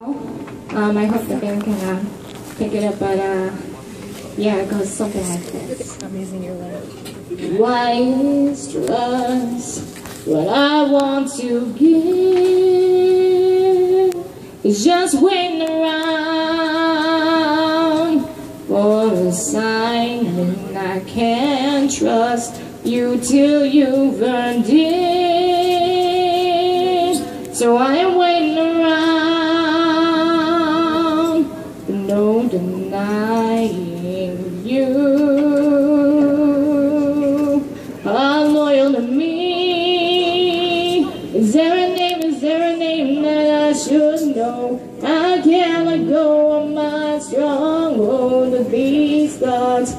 I hope the band can pick it up, but yeah, it goes something like this. I'm using your life. Why trust what I want to give is just waiting around for a sign, and I can't trust you till you've earned it. So I am waiting around, no denying you are loyal to me. Is there a name that I should know? I can't let go of my stronghold of these thoughts.